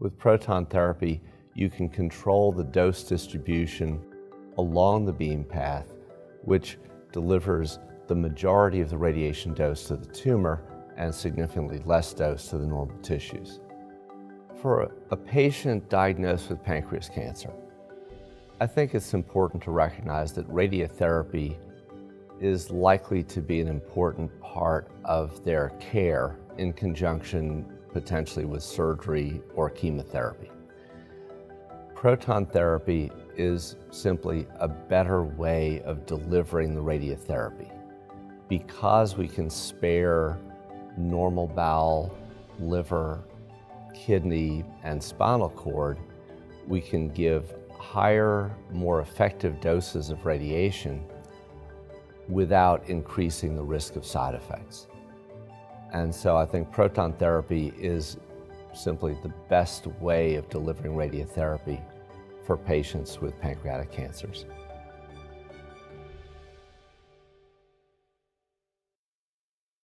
With proton therapy, you can control the dose distribution along the beam path, which delivers the majority of the radiation dose to the tumor and significantly less dose to the normal tissues. For a patient diagnosed with pancreas cancer, I think it's important to recognize that radiotherapy is likely to be an important part of their care in conjunction potentially with surgery or chemotherapy. Proton therapy is simply a better way of delivering the radiotherapy because we can spare normal bowel, liver, kidney, and spinal cord. We can give higher, more effective doses of radiation without increasing the risk of side effects. And so I think proton therapy is simply the best way of delivering radiotherapy for patients with pancreatic cancers.